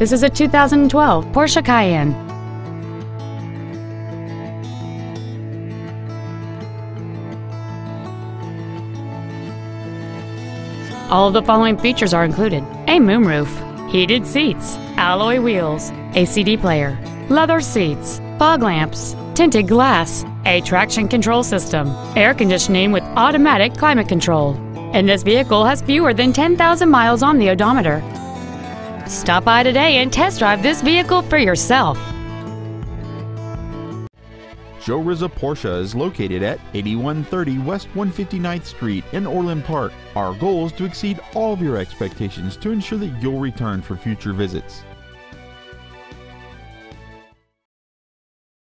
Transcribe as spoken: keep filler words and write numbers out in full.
This is a two thousand twelve Porsche Cayenne. All of the following features are included: a moonroof, heated seats, alloy wheels, a C D player, leather seats, fog lamps, tinted glass, a traction control system, air conditioning with automatic climate control. And this vehicle has fewer than ten thousand miles on the odometer. Stop by today and test drive this vehicle for yourself. Joe Rizza Porsche is located at eighty-one thirty West one fifty-ninth Street in Orland Park. Our goal is to exceed all of your expectations to ensure that you'll return for future visits.